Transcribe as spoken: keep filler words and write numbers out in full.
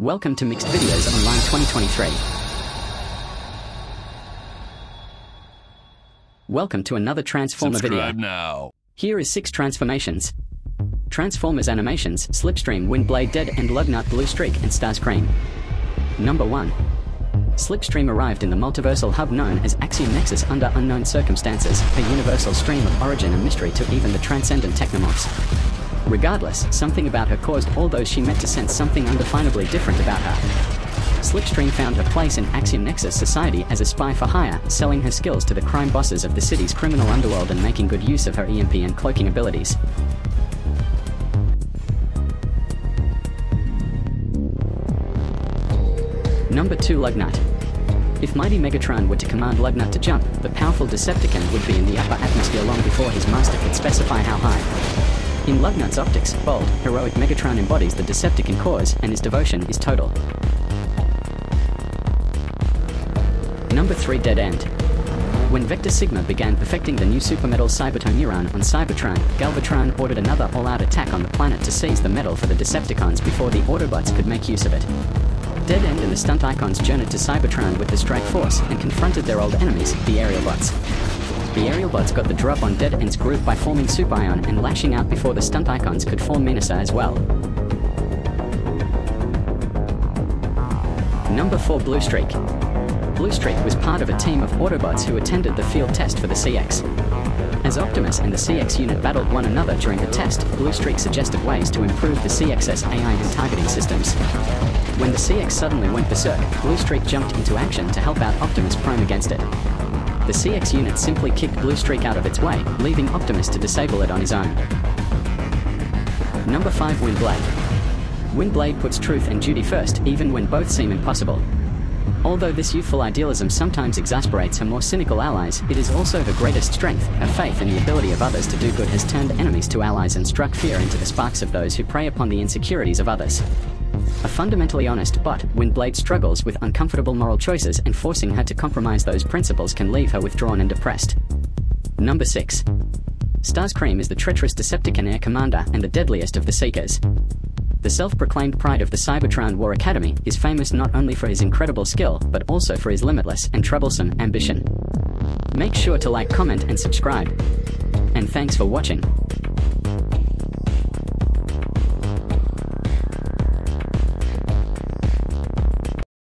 Welcome to Mixed Videos Online twenty twenty-three. Welcome to another Transformer Subscribe video. Now. Here is six transformations. Transformers animations, Slipstream, Windblade, Dead End, Lugnut, Bluestreak, and Starscream. Number one. Slipstream arrived in the multiversal hub known as Axiom Nexus under unknown circumstances, a universal stream of origin and mystery to even the transcendent Technomorphs. Regardless, something about her caused all those she met to sense something undefinably different about her. Slipstream found her place in Axiom Nexus society as a spy for hire, selling her skills to the crime bosses of the city's criminal underworld and making good use of her E M P and cloaking abilities. Number two. Lugnut. If mighty Megatron were to command Lugnut to jump, the powerful Decepticon would be in the upper atmosphere long before his master could specify how high. In Lugnut's optics, bold, heroic Megatron embodies the Decepticon cause, and his devotion is total. Number three. Dead End. When Vector Sigma began perfecting the new supermetal Cybertronian on Cybertron, Galvatron ordered another all-out attack on the planet to seize the metal for the Decepticons before the Autobots could make use of it. Dead End and the Stunticons journeyed to Cybertron with the Strike Force and confronted their old enemies, the Aerialbots. The Aerialbots got the drop on Dead End's group by forming Superion and lashing out before the Stunticons could form Menasor as well. Number four. Bluestreak. Bluestreak was part of a team of Autobots who attended the field test for the C X. As Optimus and the C X unit battled one another during the test, Bluestreak suggested ways to improve the C X's A I and targeting systems. When the C X suddenly went berserk, Bluestreak jumped into action to help out Optimus Prime against it. The C X unit simply kicked Bluestreak out of its way, leaving Optimus to disable it on his own. Number five. Windblade. Windblade puts truth and duty first, even when both seem impossible. Although this youthful idealism sometimes exasperates her more cynical allies, it is also her greatest strength. Her faith in the ability of others to do good has turned enemies to allies and struck fear into the sparks of those who prey upon the insecurities of others. A fundamentally honest but, Windblade struggles with uncomfortable moral choices, and forcing her to compromise those principles can leave her withdrawn and depressed. Number six. Starscream is the treacherous Decepticon Air Commander and the deadliest of the Seekers. The self-proclaimed pride of the Cybertron War Academy is famous not only for his incredible skill, but also for his limitless and troublesome ambition. Make sure to like, comment, and subscribe. And thanks for watching.